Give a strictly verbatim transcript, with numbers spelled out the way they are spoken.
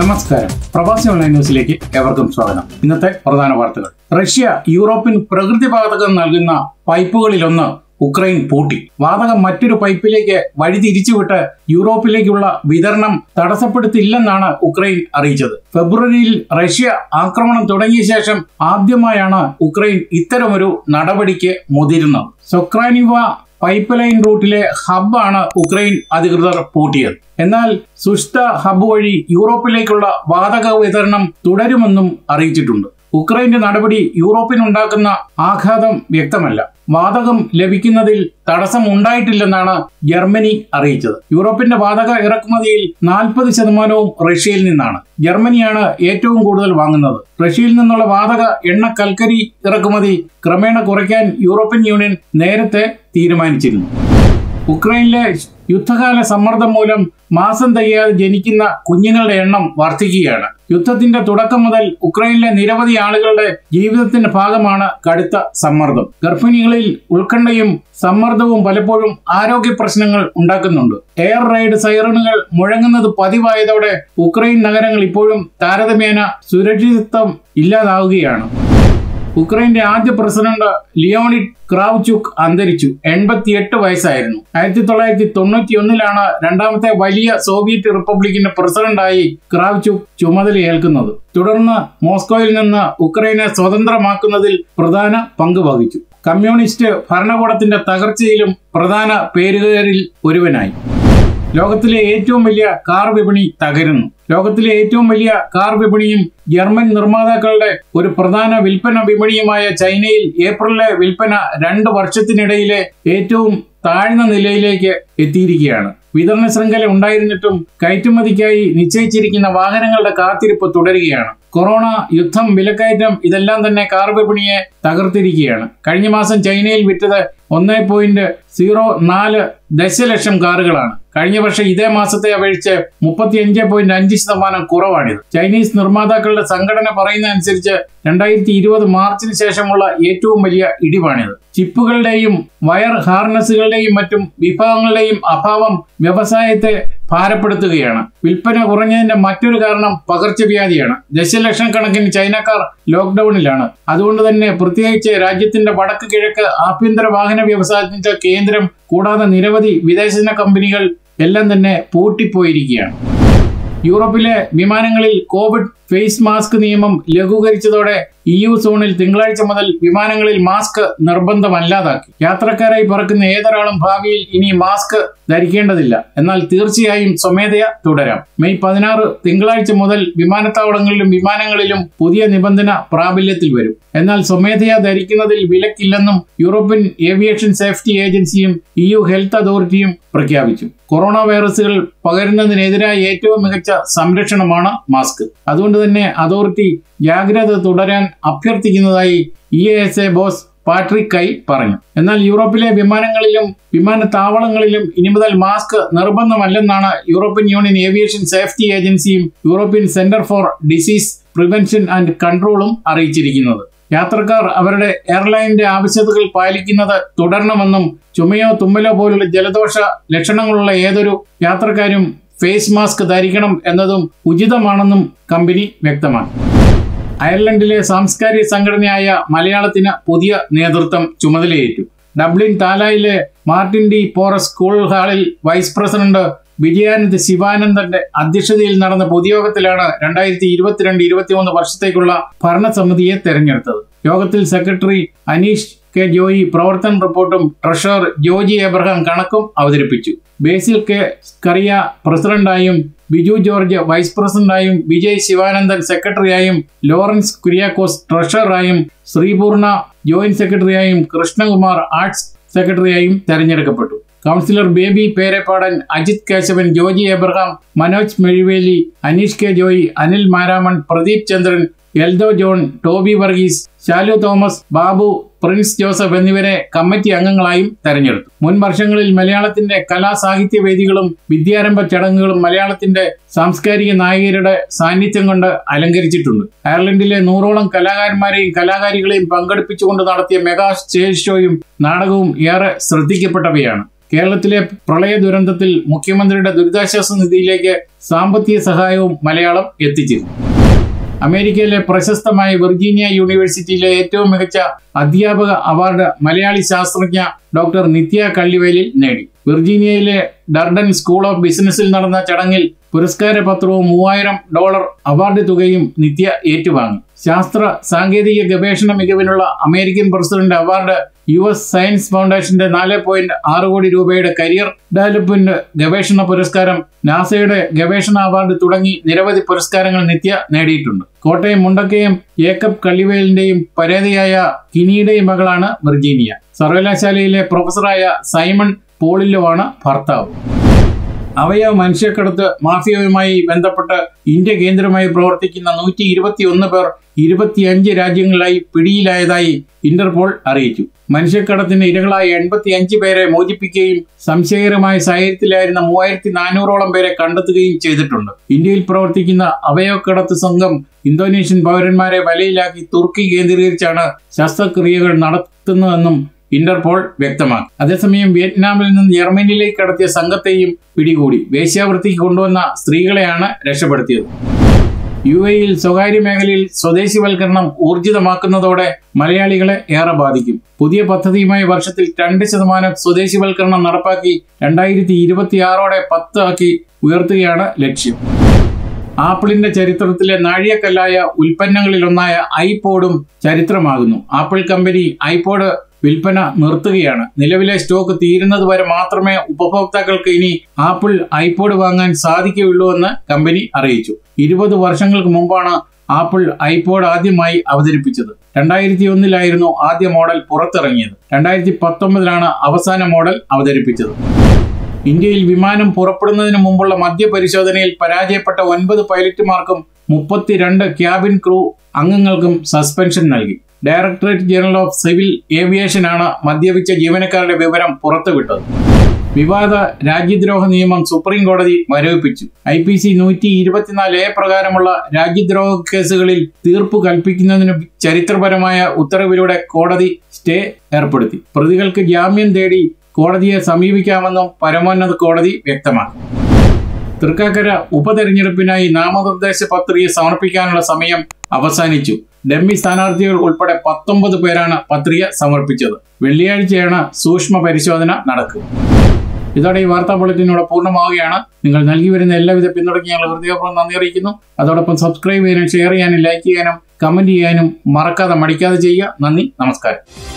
നമസ്കാരം പ്രവാസി ഓൺലൈൻ ന്യൂസിലേക്ക് ഏവർക്കും സ്വാഗതം. ഇന്നത്തെ പ്രധാന വാർത്തകൾ. റഷ്യ യൂറോപ്പിൻ പ്രകൃതി വാതകം നൽകുന്ന പൈപ്പുകളിലൊന്ന് ഉക്രൈൻ പൂട്ടി. വാതകം മറ്റൊരു പൈപ്പിലേക്ക് വഴിതിരിച്ചുവിട്ട് യൂറോപ്പിലേക്കുള്ള വിതരണം തടസ്സപ്പെടുത്തില്ലെന്നാണ് ഉക്രൈൻ അറിയിച്ചത്. ഫെബ്രുവരിയിൽ റഷ്യ ആക്രമണം തുടങ്ങിയ ശേഷം ആദ്യമായാണ് ഉക്രൈൻ ഇത്തരമൊരു നടപടിക്ക് മുതിരുന്നത്. സൊക്രാനിവ പൈപ്പ് ലൈൻ റൂട്ടിലെ ഹബ്ബാണ് ഉക്രൈൻ അധികൃതർ പൂട്ടിയത്. എന്നാൽ സുഷ്ത ഹബ്ബ് വഴി യൂറോപ്പിലേക്കുള്ള വാതക വിതരണം തുടരുമെന്നും അറിയിച്ചിട്ടുണ്ട്. ഉക്രൈന്റെ നടപടി യൂറോപ്പിനുണ്ടാക്കുന്ന ആഘാതം വ്യക്തമല്ല. വാതകം ലഭിക്കുന്നതിൽ തടസ്സമുണ്ടായിട്ടില്ലെന്നാണ് ജർമ്മനി അറിയിച്ചത്. യൂറോപ്പിന്റെ വാതക ഇറക്കുമതിയിൽ നാൽപ്പത് ശതമാനവും റഷ്യയിൽ നിന്നാണ്. ജർമ്മനിയാണ് ഏറ്റവും കൂടുതൽ വാങ്ങുന്നത്. റഷ്യയിൽ നിന്നുള്ള വാതക എണ്ണ കൽക്കരി ഇറക്കുമതി ക്രമേണ കുറയ്ക്കാൻ യൂറോപ്യൻ യൂണിയൻ നേരത്തെ തീരുമാനിച്ചിരുന്നു. ഉക്രൈനിലെ യുദ്ധകാല സമ്മർദ്ദം മൂലം മാസം തികയാതെ ജനിക്കുന്ന കുഞ്ഞുങ്ങളുടെ എണ്ണം വർദ്ധിക്കുകയാണ്. യുദ്ധത്തിന്റെ തുടക്കം മുതൽ ഉക്രൈനിലെ നിരവധി ആളുകളുടെ ജീവിതത്തിന്റെ ഭാഗമാണ് കടുത്ത സമ്മർദ്ദം. ഗർഭിണികളിൽ ഉത്കണ്ഠയും സമ്മർദ്ദവും പലപ്പോഴും ആരോഗ്യ പ്രശ്നങ്ങൾ ഉണ്ടാക്കുന്നുണ്ട്. എയർ റെയ്ഡ് സൈറണുകൾ മുഴങ്ങുന്നത് പതിവായതോടെ ഉക്രൈൻ നഗരങ്ങൾ ഇപ്പോഴും താരതമ്യേന സുരക്ഷിതത്വം ഇല്ലാതാവുകയാണ്. ഉക്രൈന്റെ ആദ്യ പ്രസിഡന്റ് ലിയോണിഡ് ക്രാവ്ചുക് അന്തരിച്ചു. എൺപത്തിയെട്ട് വയസ്സായിരുന്നു. ആയിരത്തി തൊള്ളായിരത്തി തൊണ്ണൂറ്റി ഒന്നിലാണ് രണ്ടാമത്തെ വലിയ സോവിയറ്റ് റിപ്പബ്ലിക്കിന്റെ പ്രസിഡന്റായി ക്രാവ്ചുക് ചുമതലയേൽക്കുന്നത്. തുടർന്ന് മോസ്കോയിൽ നിന്ന് ഉക്രൈനെ സ്വതന്ത്രമാക്കുന്നതിൽ പ്രധാന പങ്ക് വഹിച്ചു. കമ്മ്യൂണിസ്റ്റ് ഭരണകൂടത്തിന്റെ തകർച്ചയിലും പ്രധാന പേരുകാരിൽ ഒരുവനായി. ലോകത്തിലെ ഏറ്റവും വലിയ കാർ വിപണി തകരുന്നു. ലോകത്തിലെ ഏറ്റവും വലിയ കാർ വിപണിയും ജർമ്മൻ നിർമ്മാതാക്കളുടെ ഒരു പ്രധാന വിൽപ്പന വിപണിയുമായ ചൈനയിൽ ഏപ്രിലിലെ വിൽപ്പന രണ്ട് വർഷത്തിനിടയിലെ ഏറ്റവും താഴ്ന്ന നിലയിലേക്ക് എത്തിയിരിക്കുകയാണ്. വിതരണ ശൃംഖല ഉണ്ടായിരുന്നിട്ടും കയറ്റുമതിക്കായി നിശ്ചയിച്ചിരിക്കുന്ന വാഹനങ്ങളുടെ കാത്തിരിപ്പ് തുടരുകയാണ്. കൊറോണ, യുദ്ധം, വിലക്കയറ്റം ഇതെല്ലാം തന്നെ കാർ വിപണിയെ തകർത്തിരിക്കുകയാണ്. കഴിഞ്ഞ മാസം ചൈനയിൽ വിറ്റത് ഒന്നേ പോയിന്റ് സീറോ നാല് ദശലക്ഷം കാറുകളാണ്. കഴിഞ്ഞ വർഷം ഇതേ മാസത്തെ അപേക്ഷിച്ച് മുപ്പത്തി അഞ്ച് പോയിന്റ് അഞ്ച് ശതമാനം കുറവാണിത്. ചൈനീസ് നിർമ്മാതാക്കളുടെ സംഘടന പറയുന്ന അനുസരിച്ച് രണ്ടായിരത്തി ഇരുപത് മാർച്ചിന് ശേഷമുള്ള ഏറ്റവും വലിയ ഇടിവാണിത്. ചിപ്പുകളുടെയും വയർ ഹാർനസുകളുടെയും മറ്റും വിഭവങ്ങളുടെയും അഭാവം വ്യവസായത്തെ ഭാരപ്പെടുത്തുകയാണ്. വിൽപ്പന കുറഞ്ഞതിന്റെ മറ്റൊരു കാരണം പകർച്ചവ്യാധിയാണ്. ദശലക്ഷക്കണക്കിന് ചൈനക്കാർ ലോക്ക്ഡൌണിലാണ്. അതുകൊണ്ട് തന്നെ പ്രത്യേകിച്ച് രാജ്യത്തിന്റെ വടക്ക് കിഴക്ക് ആഭ്യന്തര വാഹന വ്യവസായത്തിന്റെ കേന്ദ്രം കൂടാതെ നിരവധി വിദേശ കമ്പനികൾ എല്ലാം തന്നെ പൂട്ടിപ്പോയിരിക്കുകയാണ്. യൂറോപ്പിലെ വിമാനങ്ങളിൽ കോവിഡ് ഫേസ് മാസ്ക് നിയമം ലഘൂകരിച്ചതോടെ ഇ യു സോണിൽ തിങ്കളാഴ്ച മുതൽ വിമാനങ്ങളിൽ മാസ്ക് നിർബന്ധമല്ലാതാക്കി. യാത്രക്കാരായി പറക്കുന്ന ഏതൊരാളും ഭാവിയിൽ ഇനി മാസ്ക് ധരിക്കേണ്ടതില്ല. എന്നാൽ തീർച്ചയായും സ്വമേധയാ തുടരാം. മെയ് പതിനാറ് തിങ്കളാഴ്ച മുതൽ വിമാനത്താവളങ്ങളിലും വിമാനങ്ങളിലും പുതിയ നിബന്ധന പ്രാബല്യത്തിൽ വരും. എന്നാൽ സ്വമേധയാ ധരിക്കുന്നതിൽ വിലക്കില്ലെന്നും യൂറോപ്യൻ ഏവിയേഷൻ സേഫ്റ്റി ഏജൻസിയും ഇ യു ഹെൽത്ത് അതോറിറ്റിയും പ്രഖ്യാപിച്ചു. കൊറോണ വൈറസുകൾ പകരുന്നതിനെതിരായ ഏറ്റവും മികച്ച സംരക്ഷണമാണ് മാസ്ക്. അതുകൊണ്ട് തന്നെ അതോറിറ്റി ജാഗ്രത തുടരാൻ അഭ്യർത്ഥിക്കുന്നതായി E A S A boss Patrick Ky പറഞ്ഞു. എന്നാൽ യൂറോപ്പിലെ വിമാനങ്ങളിലും വിമാനത്താവളങ്ങളിലും ഇനി മുതൽ മാസ്ക് നിർബന്ധമല്ലെന്നാണ് യൂറോപ്യൻ യൂണിയൻ ഏവിയേഷൻ സേഫ്റ്റി ഏജൻസിയും European centre for disease prevention and കൺട്രോളും അറിയിച്ചിരിക്കുന്നത്. യാത്രക്കാർ അവരുടെ എയർലൈനിന്റെ ആവശ്യകതകൾ പാലിക്കുന്നത് തുടരണമെന്നും ചുമയോ തുമ്മലോ പോലുള്ള ജലദോഷ ലക്ഷണങ്ങളുള്ള ഏതൊരു യാത്രക്കാരും ഫേസ് മാസ്ക് ധരിക്കണം എന്നതും ഉചിതമാണെന്നും കമ്പനി വ്യക്തമാക്കി. അയർലൻഡിലെ സാംസ്കാരിക സംഘടനയായ മലയാളത്തിന് പുതിയ നേതൃത്വം ചുമതലയേറ്റു. ഡബ്ലിൻ താലായിലെ മാർട്ടിൻ ഡി പോറസ് സ്കൂൾ ഹാളിൽ വൈസ് പ്രസിഡന്റ് വിജയാനന്ദ് ശിവാനന്ദന്റെ അധ്യക്ഷതയിൽ നടന്ന പൊതുയോഗത്തിലാണ് രണ്ടായിരത്തി ഇരുപത്തിരണ്ട് ഇരുപത്തിമൂന്ന് വർഷത്തേക്കുള്ള ഭരണസമിതിയെ തെരഞ്ഞെടുത്തത്. യോഗത്തിൽ സെക്രട്ടറി അനീഷ് കെ ജോയി പ്രവർത്തന റിപ്പോർട്ടും ട്രഷറർ ജോജി എബ്രഹാം കണക്കും അവതരിപ്പിച്ചു. ബേസിൽ കെ സ്കറിയ പ്രസിഡന്റായും ബിജു ജോർജ് വൈസ് പ്രസിഡന്റായും വിജയ് ശിവാനന്ദൻ സെക്രട്ടറിയായും ലോറൻസ് കുര്യാക്കോസ് ട്രഷററായും ശ്രീപൂർണ ജോയിന്റ് സെക്രട്ടറിയായും കൃഷ്ണകുമാർ ആർട്സ് സെക്രട്ടറിയായും തെരഞ്ഞെടുക്കപ്പെട്ടു. Councillor baby പേരെപ്പാടൻ, Ajith Kesavan, Joji Abraham, Manoj Mezhuveli, Aneesh K Joy, Anil Maramon, Pradeep Chandran, Eldho John, Toby Varghese, Shalu Thomas, Babu, Prince Joseph എന്നിവരെ കമ്മിറ്റി അംഗങ്ങളായും തെരഞ്ഞെടുത്തു. മുൻ വർഷങ്ങളിൽ മലയാളത്തിന്റെ കലാ സാഹിത്യ വേദികളും വിദ്യാരംഭ ചടങ്ങുകളും മലയാളത്തിന്റെ സാംസ്കാരിക നായികരുടെ സാന്നിധ്യം കൊണ്ട് അലങ്കരിച്ചിട്ടുണ്ട്. അയർലൻഡിലെ നൂറോളം കലാകാരന്മാരെയും കലാകാരികളെയും പങ്കെടുപ്പിച്ചുകൊണ്ട് നടത്തിയ മെഗാ സ്റ്റേജ് ഷോയും നാടകവും ഏറെ ശ്രദ്ധിക്കപ്പെട്ടവയാണ്. കേരളത്തിലെ പ്രളയ ദുരന്തത്തിൽ മുഖ്യമന്ത്രിയുടെ ദുരിതാശ്വാസ നിധിയിലേക്ക് സാമ്പത്തിക സഹായവും മലയാളം എത്തിച്ചിരുന്നു. അമേരിക്കയിലെ പ്രശസ്തമായ വിർജീനിയ യൂണിവേഴ്സിറ്റിയിലെ ഏറ്റവും മികച്ച അധ്യാപക അവാർഡ് മലയാളി ശാസ്ത്രജ്ഞ ഡോക്ടർ നിത്യ കള്ളിവയലിൽ നേടി. വിർജീനിയയിലെ ഡർഡൻ സ്കൂൾ ഓഫ് ബിസിനസ്സിൽ നടന്ന ചടങ്ങിൽ പുരസ്കാര പത്രവും മൂവായിരം ഡോളർ അവാർഡ് തുകയും നിത്യ ഏറ്റുവാങ്ങി. ശാസ്ത്ര സാങ്കേതിക ഗവേഷണ മികവിനുള്ള American president award U S science ഫൗണ്ടേഷന്റെ നാല് പോയിന്റ് ആറ് കോടി രൂപയുടെ കരിയർ ഡെവലപ്മെന്റ് ഗവേഷണ പുരസ്കാരം, നാസയുടെ ഗവേഷണ അവാർഡ് തുടങ്ങി നിരവധി പുരസ്കാരങ്ങൾ നിത്യ നേടിയിട്ടുണ്ട്. കോട്ടയം മുണ്ടക്കയം ഏക്കബ് കള്ളിവേലിന്റെയും പരേതയായ കിനിയുടെയും മകളാണ് വിർജീനിയ. സർവകലാശാലയിലെ പ്രൊഫസറായ സൈമൺ പോളിലുമാണ് ഭർത്താവ്. അവയവ മനുഷ്യക്കടത്ത് മാഫിയയുമായി ബന്ധപ്പെട്ട് ഇന്ത്യ കേന്ദ്രമായി പ്രവർത്തിക്കുന്ന നൂറ്റി ഇരുപത്തിയൊന്ന് പേർ ഇരുപത്തിയഞ്ച് രാജ്യങ്ങളിലായി പിടിയിലായതായി ഇന്റർപോൾ അറിയിച്ചു. മനുഷ്യക്കടത്തിന് ഇരകളായ എൺപത്തി അഞ്ച് പേരെ മോചിപ്പിക്കുകയും സംശയകരമായ സാഹചര്യത്തിലായിരുന്ന മൂവായിരത്തി നാനൂറോളം പേരെ കണ്ടെത്തുകയും ചെയ്തിട്ടുണ്ട്. ഇന്ത്യയിൽ പ്രവർത്തിക്കുന്ന അവയവക്കടത്ത് സംഘം ഇന്തോനേഷ്യൻ പൗരന്മാരെ വലയിലാക്കി തുർക്കി കേന്ദ്രീകരിച്ചാണ് ശസ്ത്രക്രിയകൾ നടത്തുന്നതെന്നും ഇന്റർപോൾ വ്യക്തമാക്കി. അതേസമയം വിയറ്റ്നാമിൽ നിന്ന് ജർമ്മനിയിലേക്ക് കടത്തിയ സംഘത്തെയും പിടികൂടി. വേശ്യാവൃത്തിക്ക് കൊണ്ടുവന്ന സ്ത്രീകളെയാണ് രക്ഷപ്പെടുത്തിയത്. യു എയിൽ സ്വകാര്യ മേഖലയിൽ സ്വദേശിവൽക്കരണം ഊർജിതമാക്കുന്നതോടെ മലയാളികളെ ഏറെ ബാധിക്കും. പുതിയ പദ്ധതിയുമായി വർഷത്തിൽ രണ്ട് ശതമാനം സ്വദേശിവൽക്കരണം നടപ്പാക്കി രണ്ടായിരത്തി ഇരുപത്തിയാറോടെ പത്ത് ആക്കി ഉയർത്തുകയാണ് ലക്ഷ്യം. ആപ്പിളിന്റെ ചരിത്രത്തിലെ നാഴികക്കല്ലായ ഉൽപ്പന്നങ്ങളിലൊന്നായ ഐപോഡും ചരിത്രമാകുന്നു. ആപ്പിൾ കമ്പനി ഐപോഡ് വിൽപ്പന നിർത്തുകയാണ്. നിലവിലെ സ്റ്റോക്ക് തീരുന്നതുവരെ മാത്രമേ ഉപഭോക്താക്കൾക്ക് ഇനി ആപ്പിൾ ഐപോഡ് വാങ്ങാൻ സാധിക്കുകയുള്ളൂ എന്ന് കമ്പനി അറിയിച്ചു. ഇരുപത് വർഷങ്ങൾക്ക് മുമ്പാണ് ആപ്പിൾ ഐപോഡ് ആദ്യമായി അവതരിപ്പിച്ചത്. രണ്ടായിരത്തി ഒന്നിലായിരുന്നു ആദ്യ മോഡൽ പുറത്തിറങ്ങിയത്. രണ്ടായിരത്തി പത്തൊമ്പതിലാണ് അവസാന മോഡൽ അവതരിപ്പിച്ചത്. ഇന്ത്യയിൽ വിമാനം പുറപ്പെടുന്നതിന് മുമ്പുള്ള മദ്യപരിശോധനയിൽ പരാജയപ്പെട്ട ഒൻപത് പൈലറ്റുമാർക്കും മുപ്പത്തിരണ്ട് ക്യാബിൻ ക്രൂ അംഗങ്ങൾക്കും സസ്പെൻഷൻ നൽകി. ഡയറക്ടറേറ്റ് ജനറൽ ഓഫ് സിവിൽ ഏവിയേഷനാണ് മദ്യപിച്ച ജീവനക്കാരുടെ വിവരം പുറത്തുവിട്ടത്. വിവാദ രാജ്യദ്രോഹ നിയമം സുപ്രീം കോടതി മരവിപ്പിച്ചു. ഐ പി സി നൂറ്റി ഇരുപത്തിനാല് എ പ്രകാരമുള്ള രാജ്യദ്രോഹ കേസുകളിൽ തീർപ്പ് കൽപ്പിക്കുന്നതിന് ചരിത്രപരമായ ഉത്തരവിലൂടെ കോടതി സ്റ്റേ ഏർപ്പെടുത്തി. പ്രതികൾക്ക് ജാമ്യം തേടി കോടതിയെ സമീപിക്കാമെന്നും പരമോന്നത കോടതി വ്യക്തമാക്കി. തൃക്കാക്കര ഉപതെരഞ്ഞെടുപ്പിനായി നാമനിർദ്ദേശ പത്രിക സമർപ്പിക്കാനുള്ള സമയം അവസാനിച്ചു. ഡമ്മി സ്ഥാനാർത്ഥികൾ ഉൾപ്പെടെ പത്തൊമ്പത് പേരാണ് പത്രിക സമർപ്പിച്ചത്. വെള്ളിയാഴ്ചയാണ് സൂക്ഷ്മ പരിശോധന നടക്കുക. ഇതോടെ ഈ വാർത്താ ബുള്ളറ്റിനോട് പൂർണ്ണമാവുകയാണ്. നിങ്ങൾ നൽകി വരുന്ന എല്ലാവിധ പിന്തുണയ്ക്ക് ഞങ്ങൾ ഹൃദയപൂർവ്വം നന്ദി അറിയിക്കുന്നു. അതോടൊപ്പം സബ്സ്ക്രൈബ് ചെയ്യാനും ഷെയർ ചെയ്യാനും ലൈക്ക് ചെയ്യാനും കമന്റ് ചെയ്യാനും മറക്കാതെ മടിക്കാതെ ചെയ്യുക. നന്ദി, നമസ്കാരം.